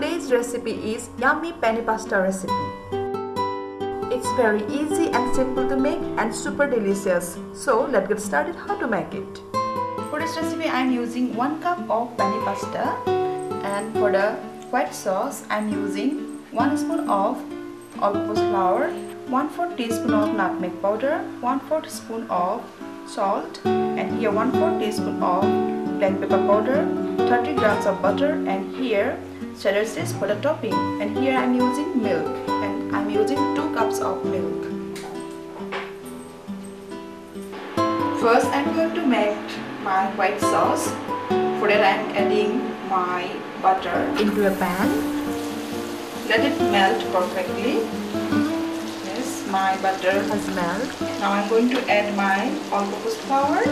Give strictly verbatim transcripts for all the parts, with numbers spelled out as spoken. Today's recipe is yummy penne pasta recipe. It's very easy and simple to make and super delicious. So let's get started how to make it. For this recipe I am using one cup of penne pasta, and for the white sauce I am using one spoon of all-purpose flour, one fourth teaspoon of nutmeg powder, one fourth spoon of salt, and here one fourth teaspoon of black pepper powder, thirty grams of butter, and here cheddar cheese for the topping, and here I am using milk, and I am using two cups of milk. First I am going to make my white sauce. For that I am adding my butter into a pan. Let it melt perfectly. Yes, my butter has melted. Now I am going to add my all-purpose flour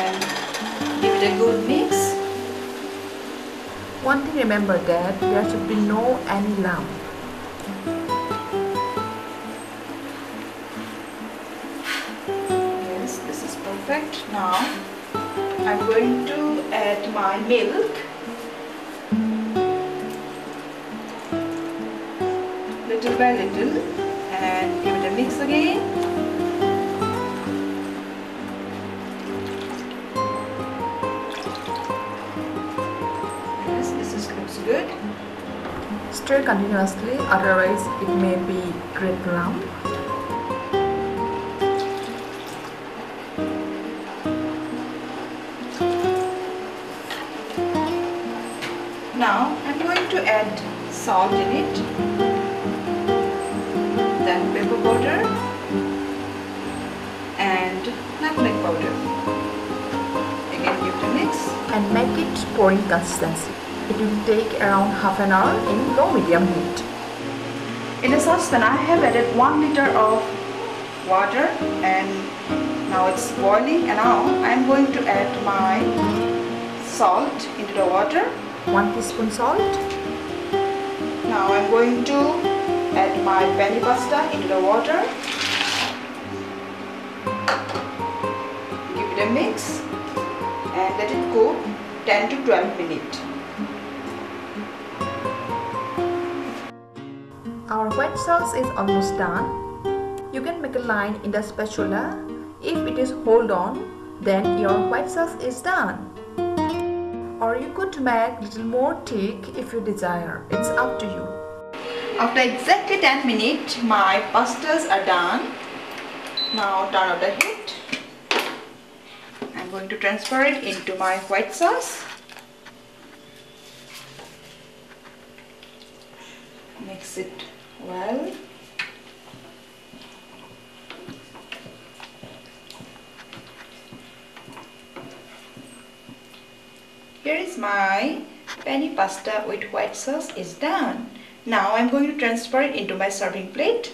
and give it a good mix. One thing, remember that there should be no any lump. Yes, this is perfect. Now I am going to add my milk. Little by little, and give it a mix again. Good. Stir continuously, otherwise it may be great lump. Now I'm going to add salt in it, then pepper powder and nutmeg powder. Again give it a mix and make it pouring consistency. It will take around half an hour in low medium heat. In a saucepan I have added one liter of water, and now it's boiling, and now I'm going to add my salt into the water. one teaspoon salt. Now I'm going to add my penne pasta into the water. Give it a mix and let it cook ten to twelve minutes. Our white sauce is almost done. You can make a line in the spatula. If it is hold on, then your white sauce is done. Or you could make little more thick if you desire. It's up to you. After exactly ten minutes, my pastas are done. Now turn off the heat. I'm going to transfer it into my white sauce. Mix it well. Here is my penne pasta with white sauce is done. Now I am going to transfer it into my serving plate.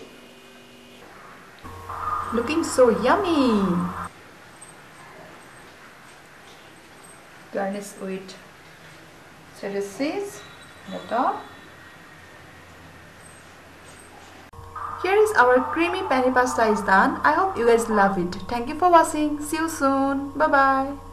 Looking so yummy. Garnish with cheddar cheese on the top. Here is our creamy penne pasta is done. I hope you guys love it. Thank you for watching. See you soon. Bye bye.